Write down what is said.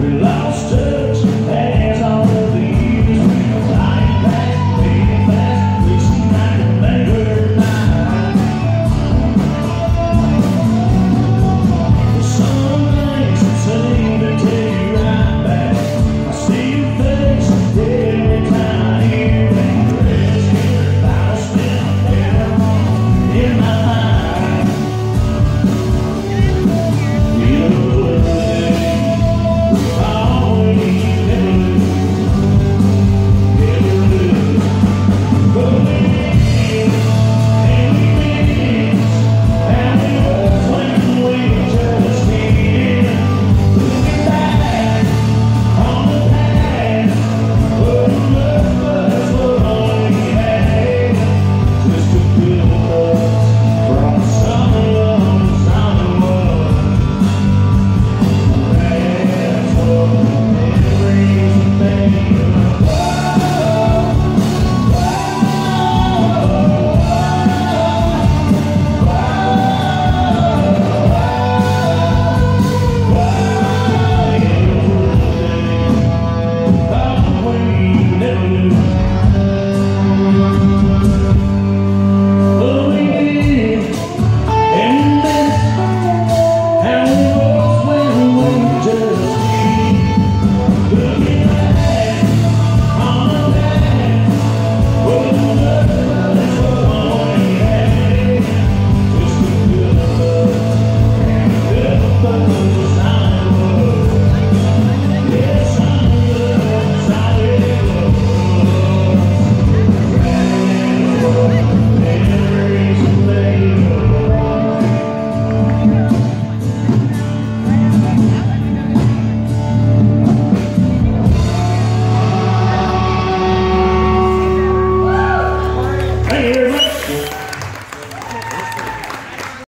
We lost touch as I